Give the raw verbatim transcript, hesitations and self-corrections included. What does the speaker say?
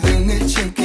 better than a chicken.